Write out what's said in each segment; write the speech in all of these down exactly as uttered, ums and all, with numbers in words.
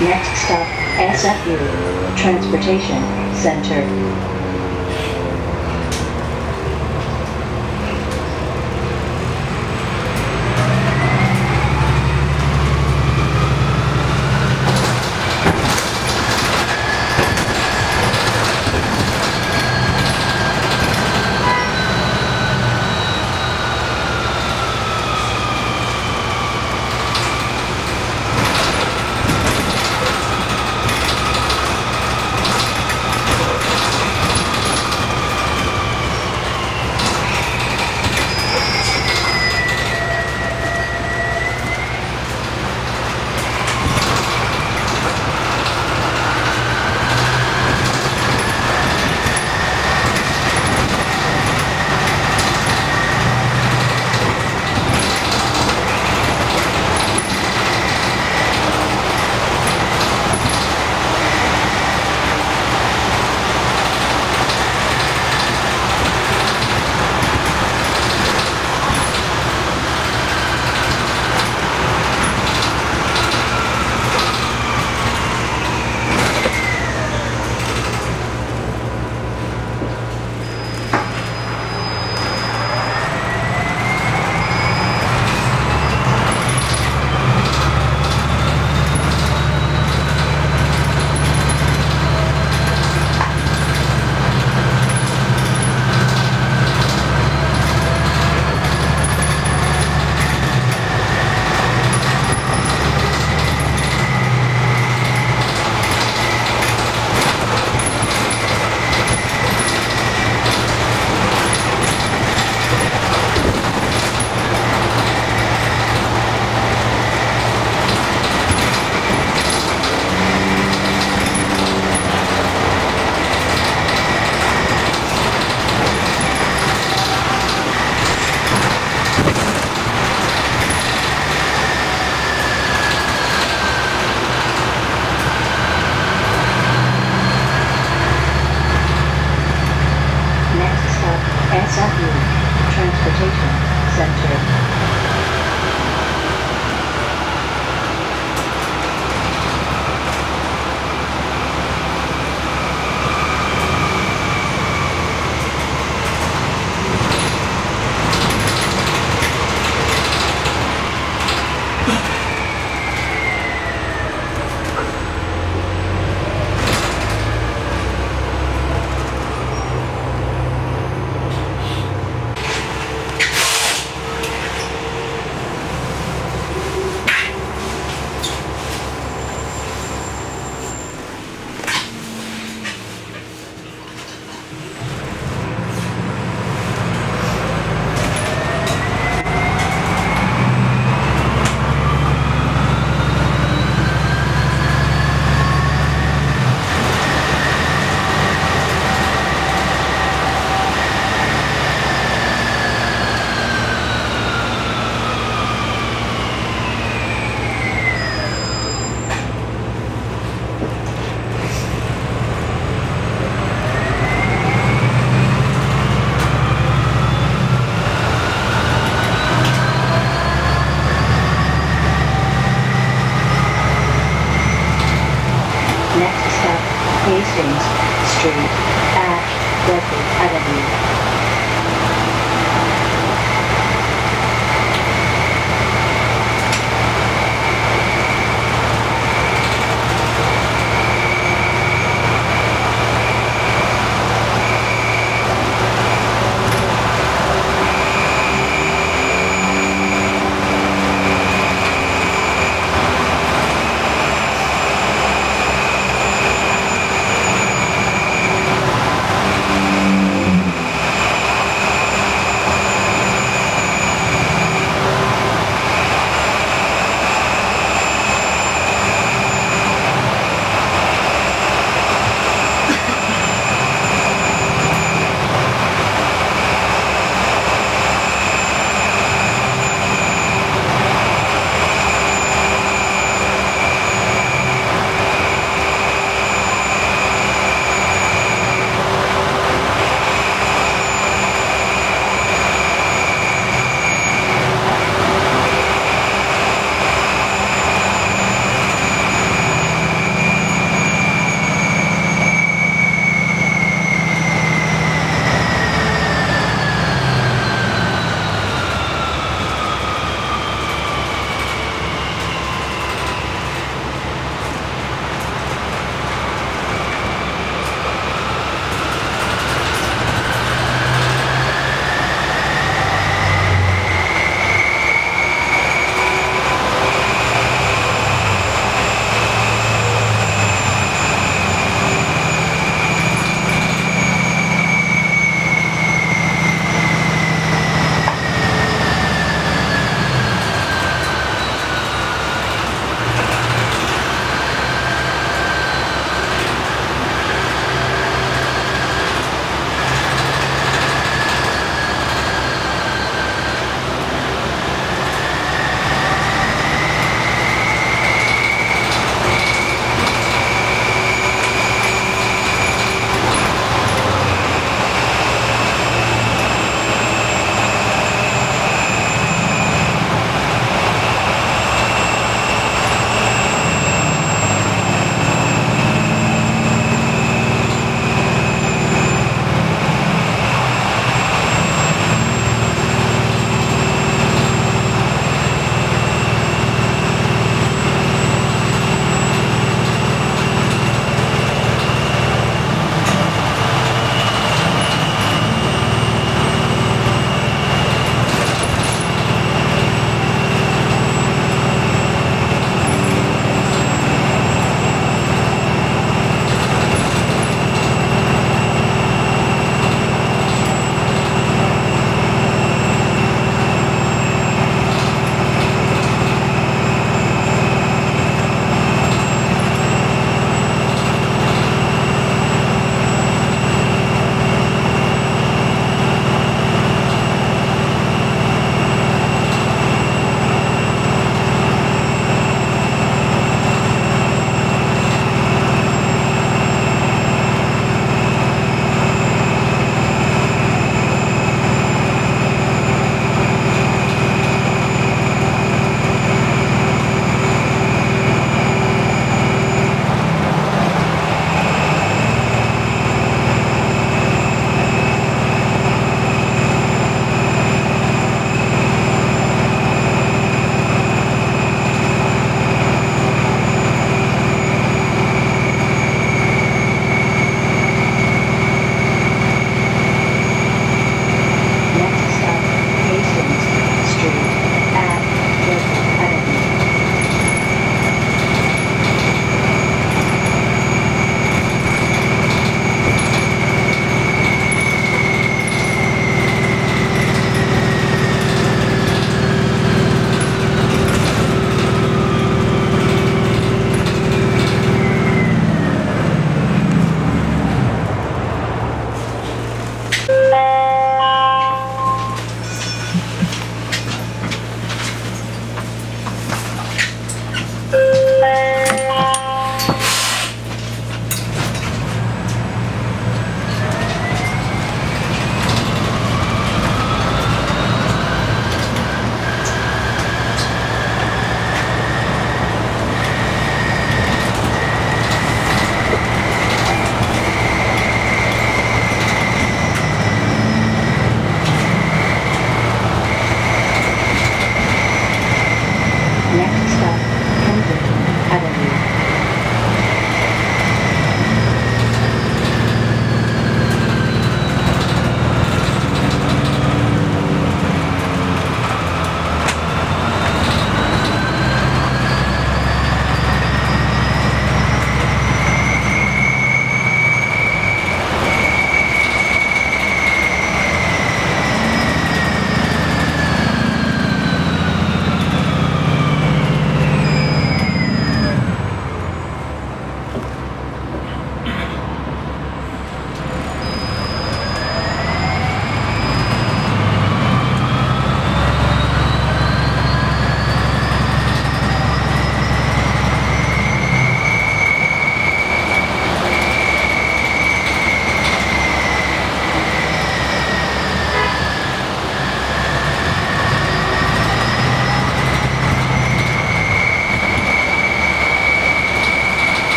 Next stop, S F U, Transportation Center.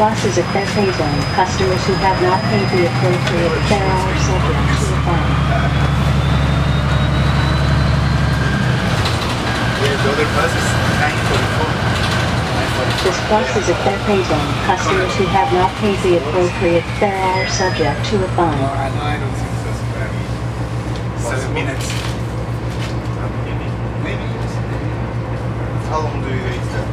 buses if they're paid on. Customers who have not paid the appropriate fare are subject to a fine. The other bus is nine forty-four. This bus is if they're paid on. Customers who have not paid the appropriate fare are subject to a fine. No, I know, I don't think that's fair. Seven minutes. Maybe. How long do you wait then?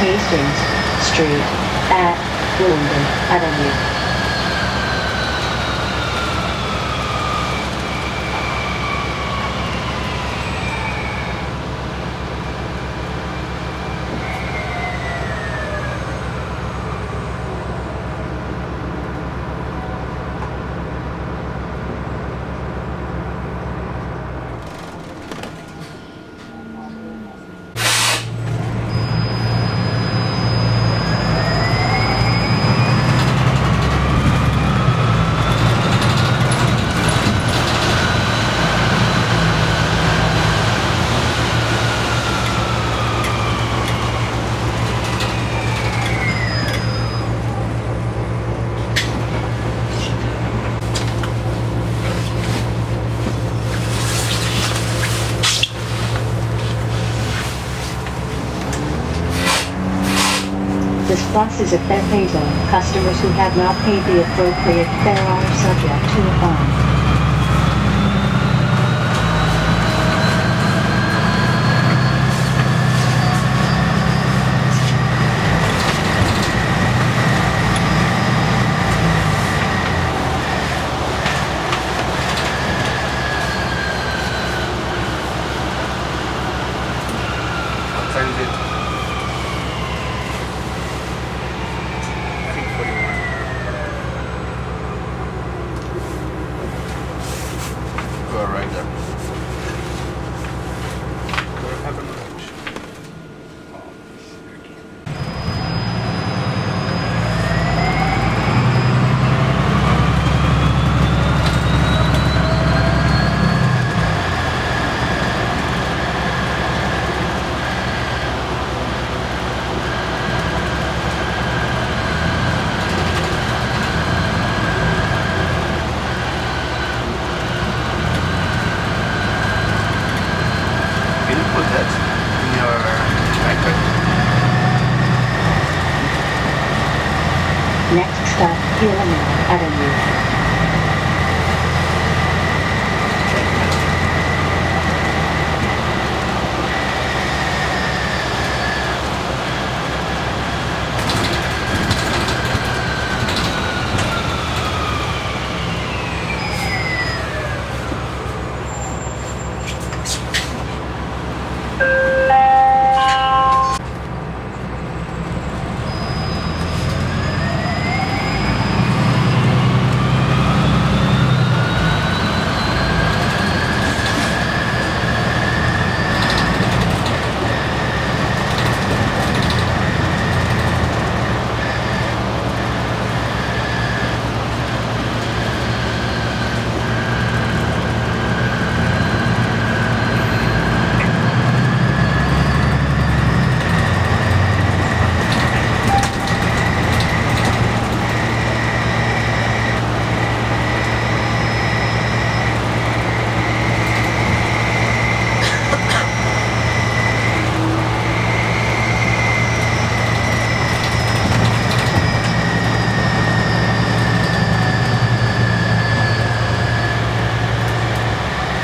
Hastings Street at Willingdon Avenue. This bus is if they're paid on. Customers who have not paid the appropriate fare are subject to a fine. Huron Avenue.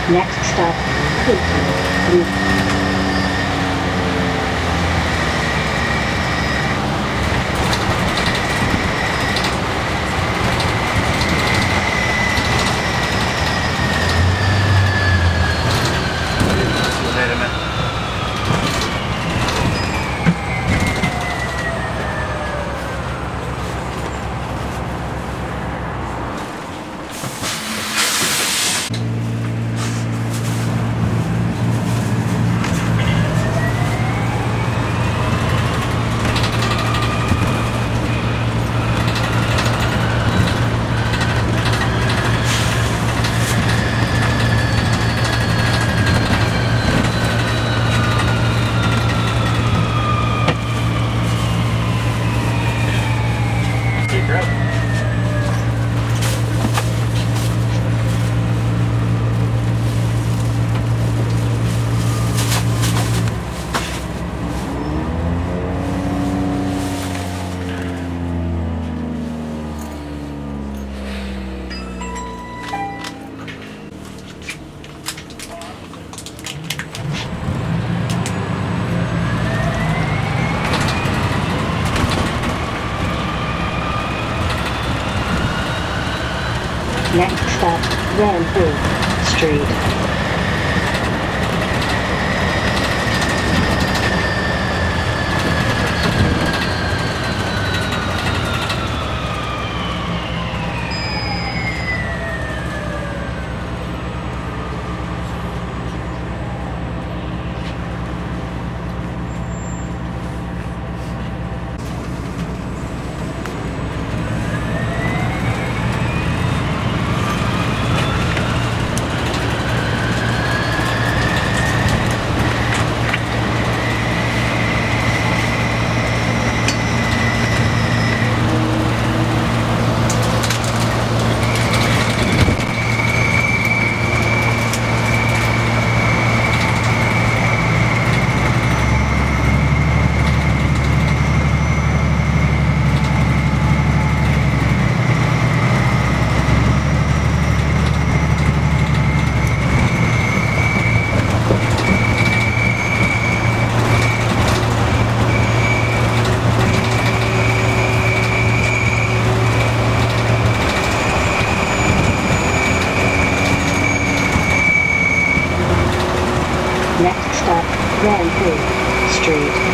Next stop, Hastings Street. Next stop, Renfrew Street. Next stop, Renfrew Street.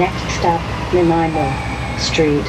Next stop, Nanaimo Street.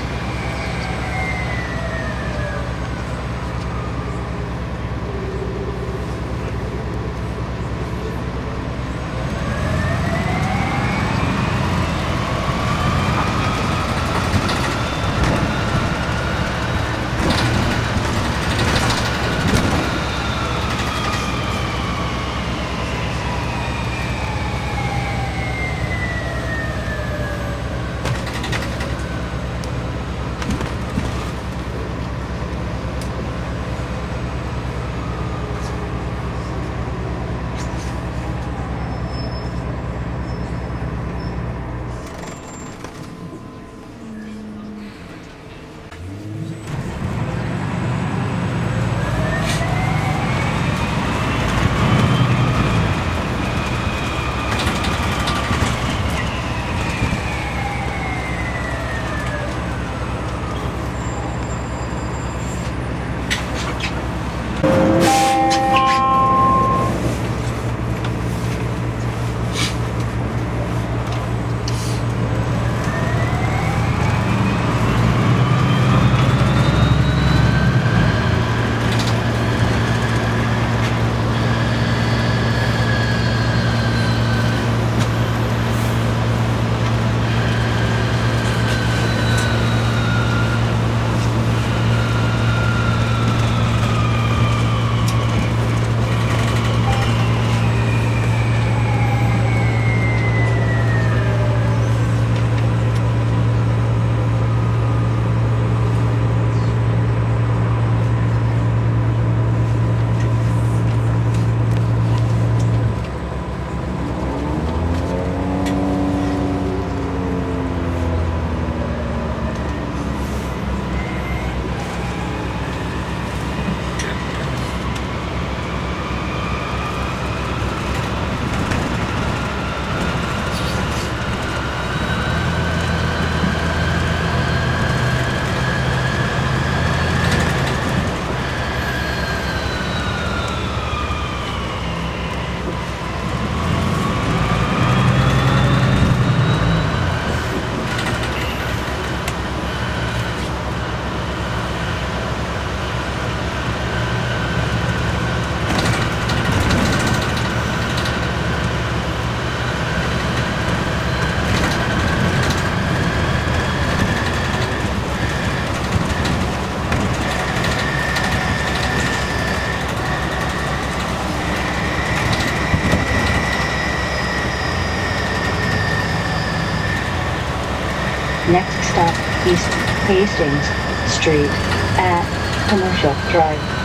Next stop, East Hastings Street at Commercial Drive.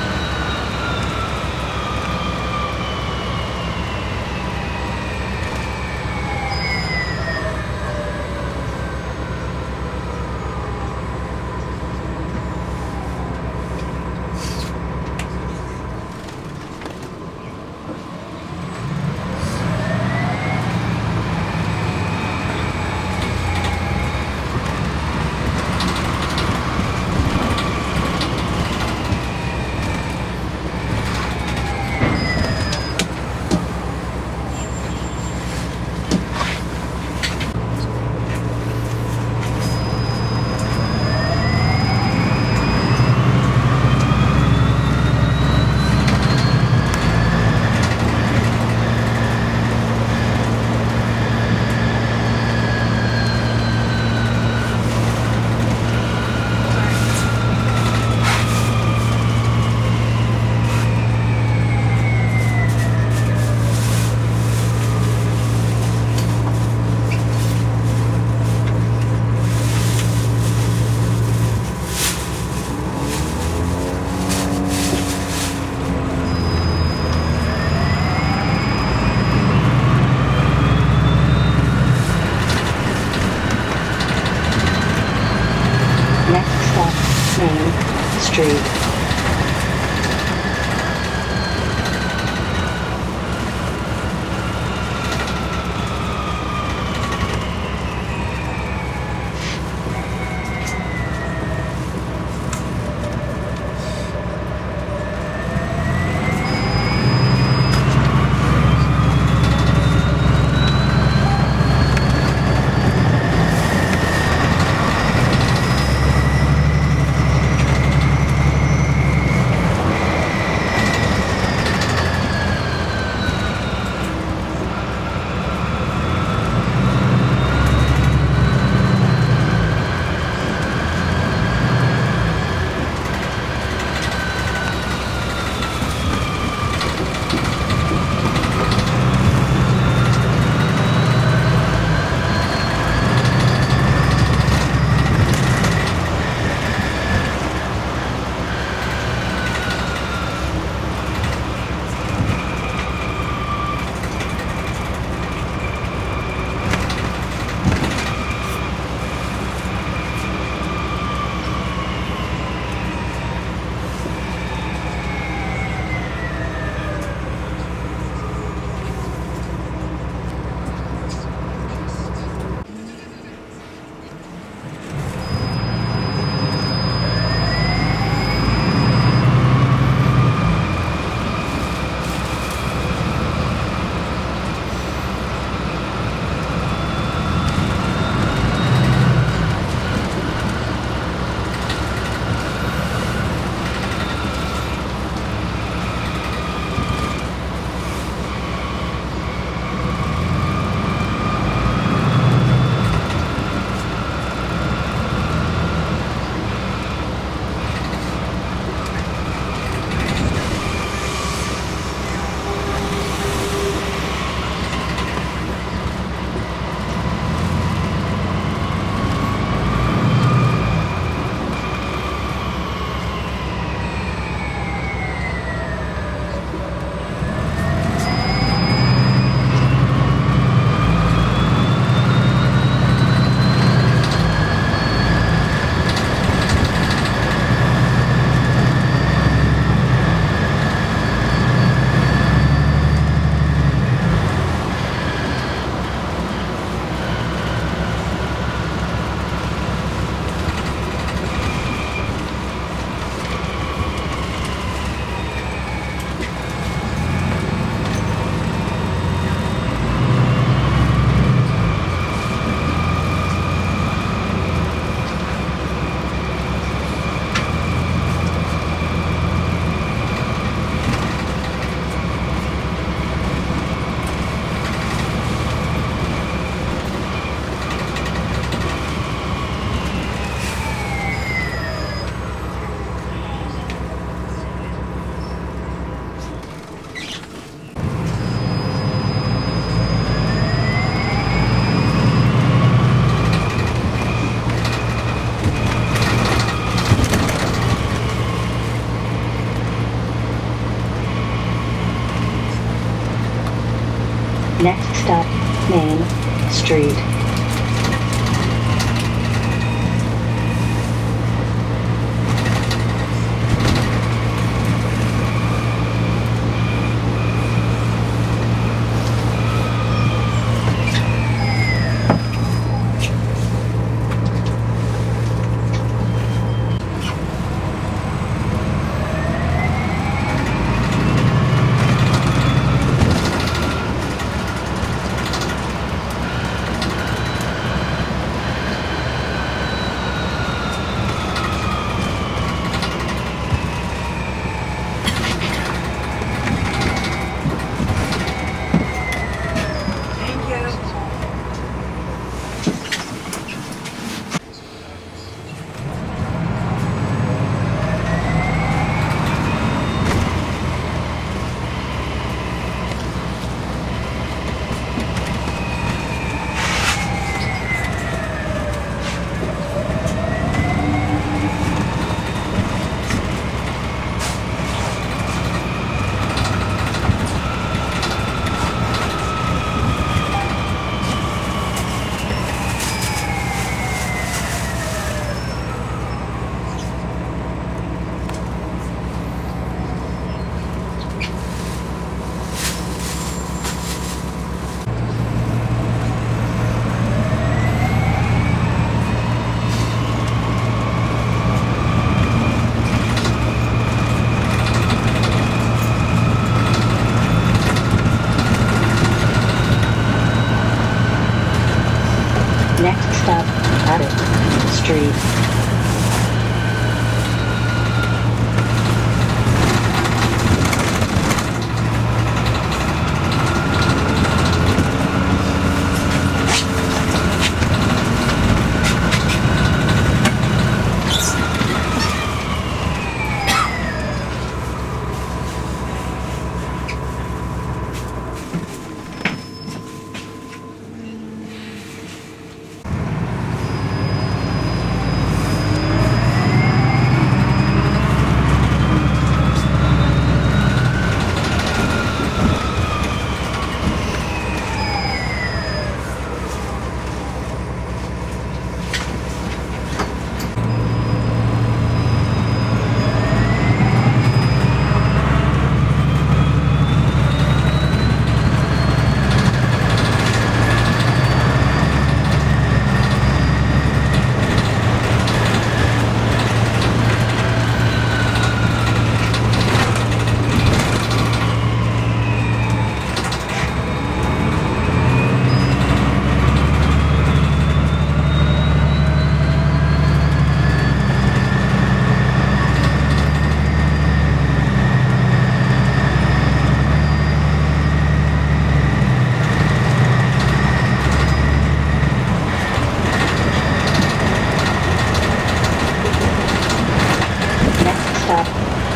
Street. Next stop, Main Street. Next stop, Hastings Street.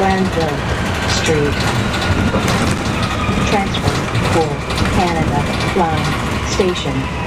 Renfrew Street. Transfer for Canada Line Station.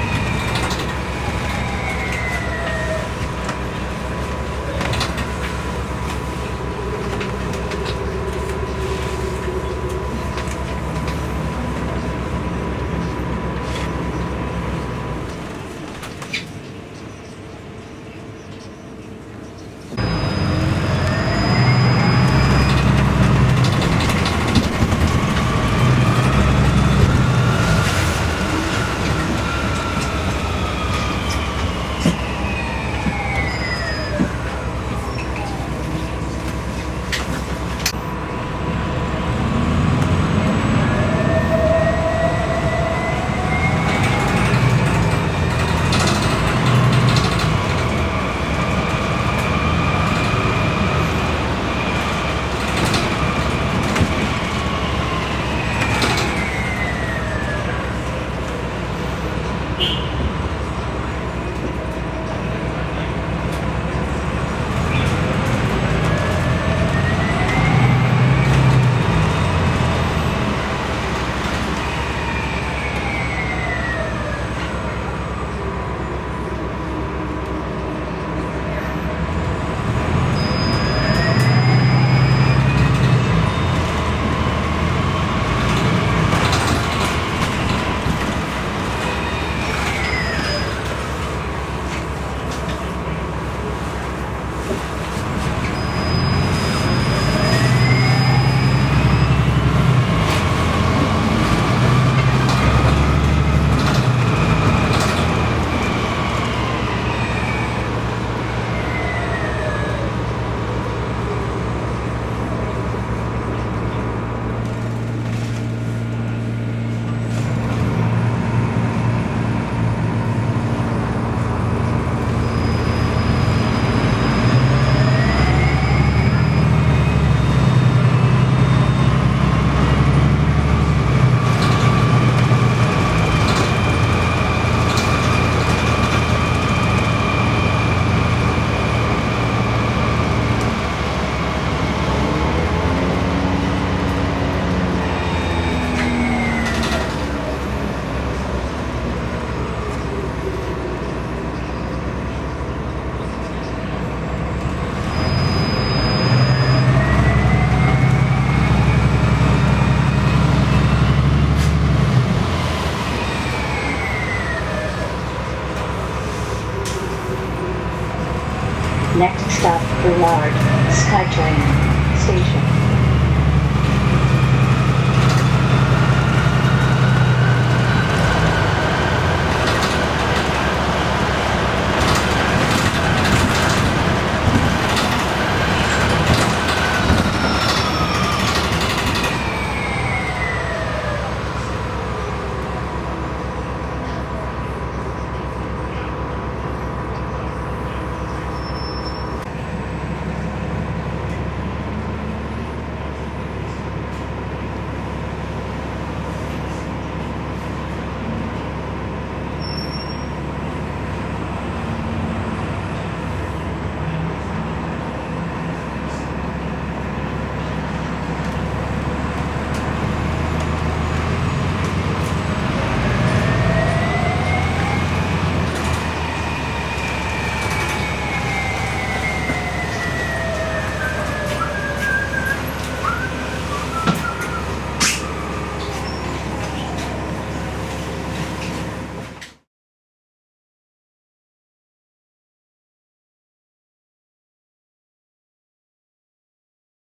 Boulevard, SkyTrain station.